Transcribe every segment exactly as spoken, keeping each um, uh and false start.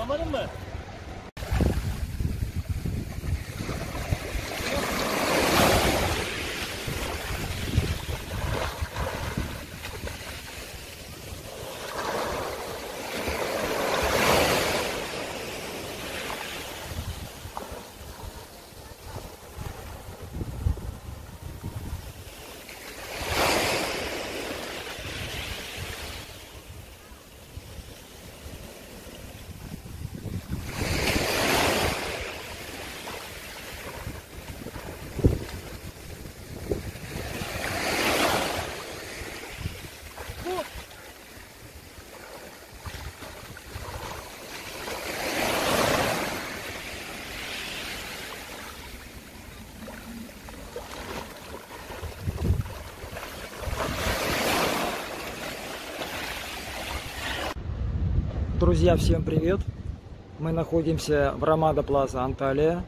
Anlamadın mı? Друзья, всем привет! Мы находимся в Ramada Plaza Antalya.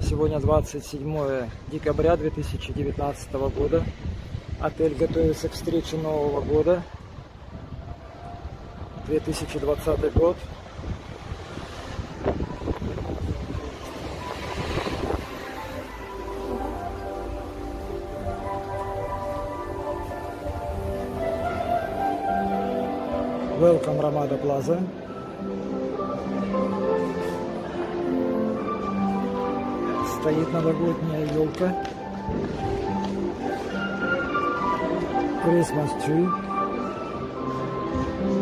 Сегодня двадцать седьмое декабря две тысячи девятнадцатого года. Отель готовится к встрече Нового года. две тысячи двадцатый год. Welcome Ramada Plaza. Стоит новогодняя елка. Christmas tree.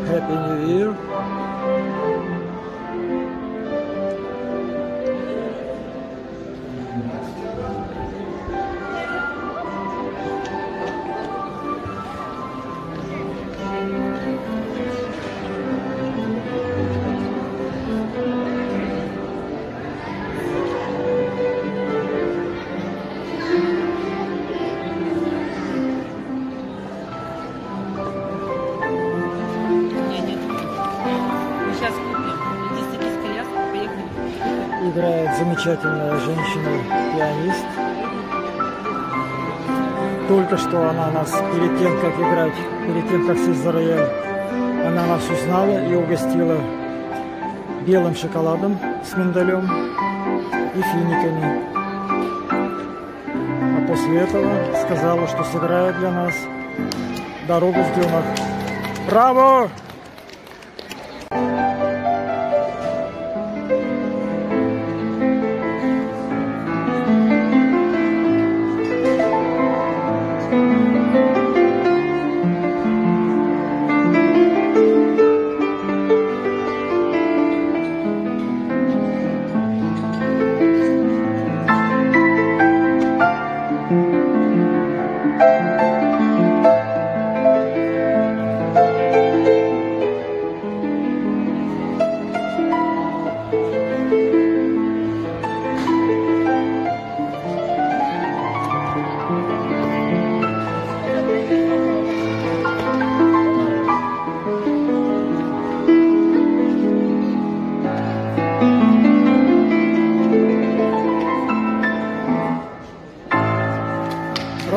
Happy New Year. Играет замечательная женщина-пианист. Только что она нас, перед тем, как играть, перед тем, как сесть за рояль, она нас узнала и угостила белым шоколадом с миндалем и финиками. А после этого сказала, что сыграет для нас «Дорогу в дюнах». Браво!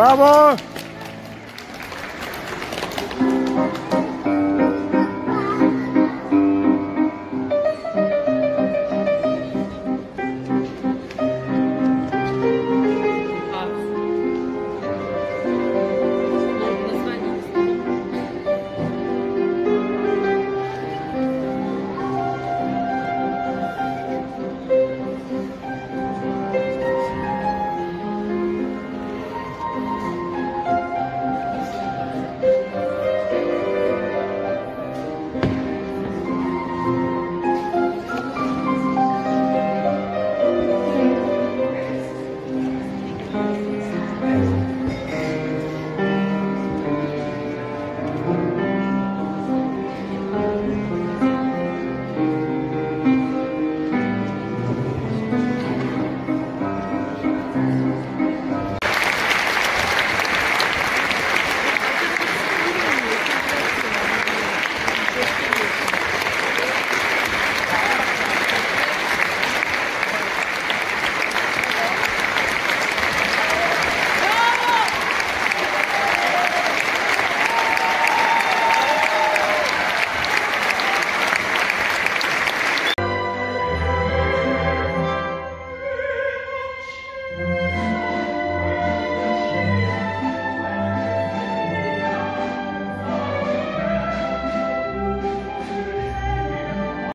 Bravo!